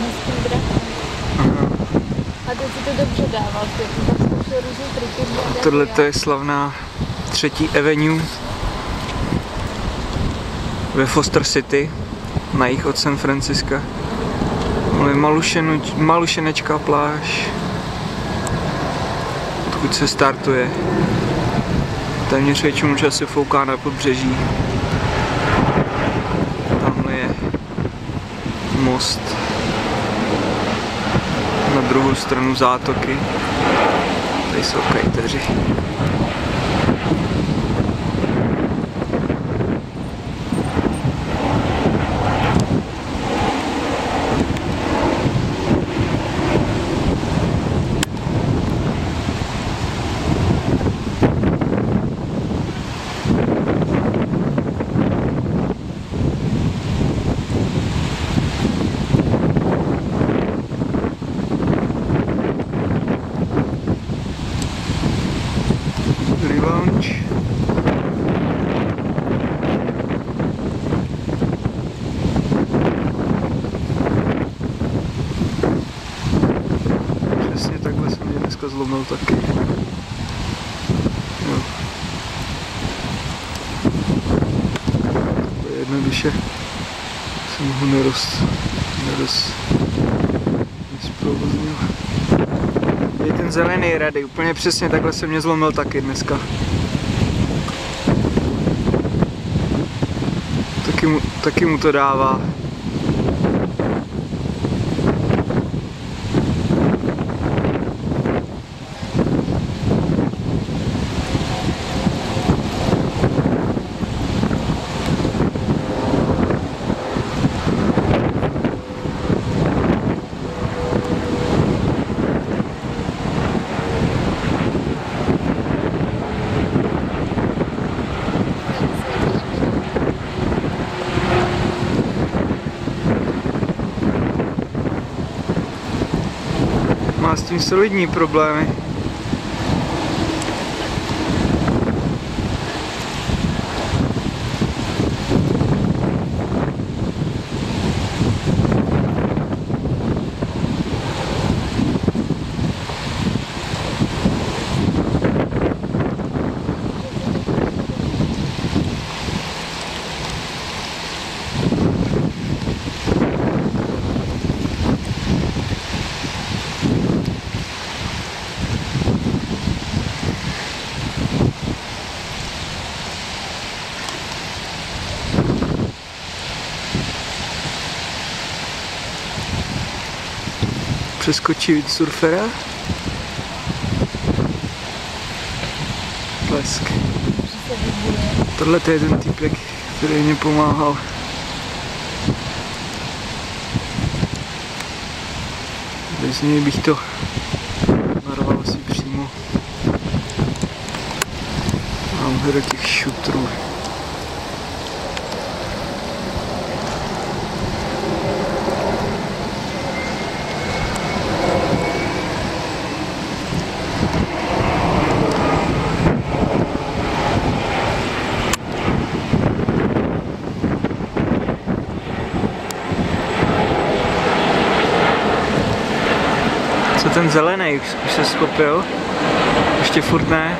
městským drakem. A teď si to dobře dával, tak zkoušel různý triky. Tohle to je slavná 3rd Avenue ve Foster City, na jih od San Franciska. Malušenečká pláž, odkud se startuje. Téměř většinu času fouká na pobřeží. Tamhle je most na druhou stranu zátoky. Tady jsou kajteři. Přesně takhle jsem mě dneska zlomil taky. No. Takhle jednoduše jsem ho nezprovoznil. Je ten zelený rady, úplně přesně takhle jsem mě zlomil taky dneska. Taky mu to dává. Má s tím solidní problémy. Přeskočit surfera. Plesk. Tohle to je ten týpek, který mě pomáhal. Bez něj bych to narval asi přímo. Mám ho do těch šutrů. Ten zelený už se schopil, ještě furt ne.